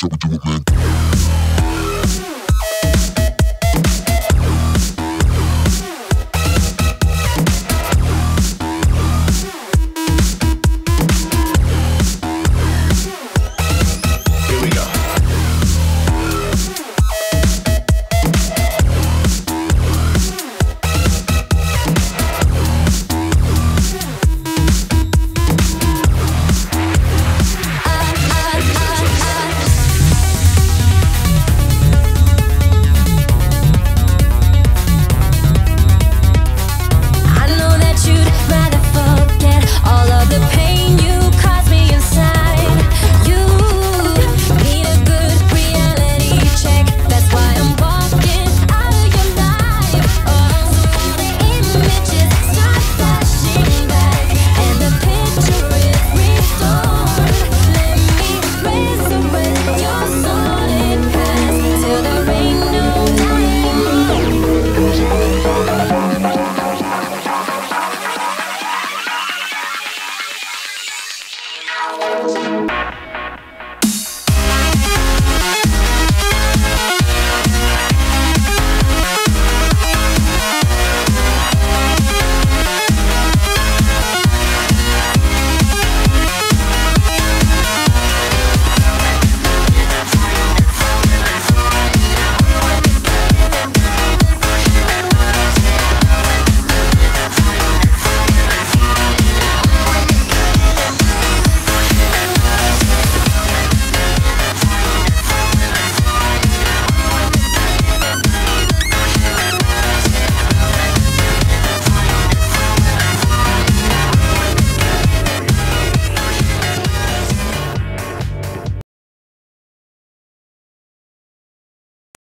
that we do with man.